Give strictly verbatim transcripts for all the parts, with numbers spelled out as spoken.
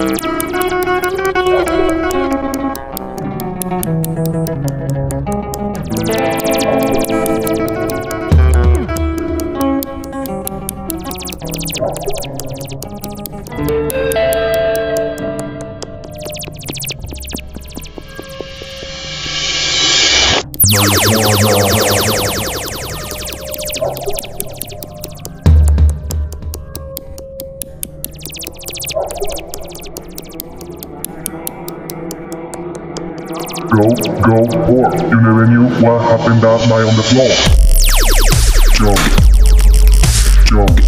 Go, go, work. You never knew what happened that night on the floor. Jump, jump,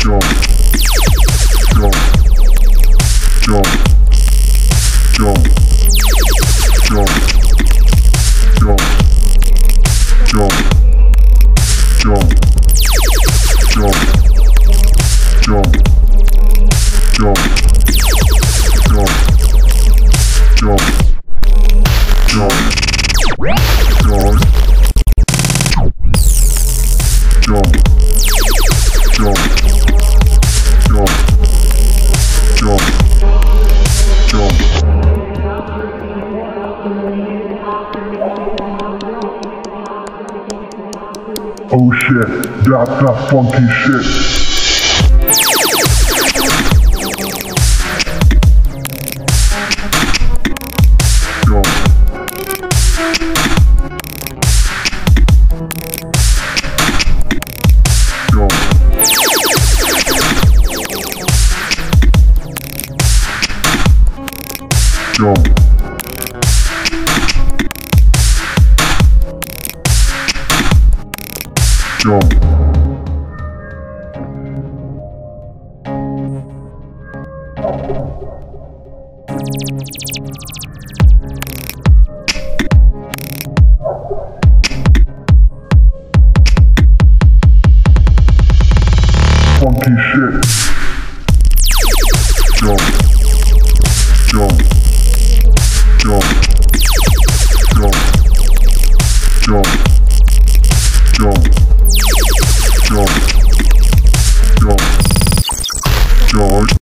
jump, jump, jump, jump, jump, jump, jump, jump, jump, jump. Jump, jump, jump, jump, jump, jump, jump. Oh shit, that's that funky shit. Jump, jump, jump, funky shit. Jump, jump. Jump, jump, jump, jump, jump, jump, jump.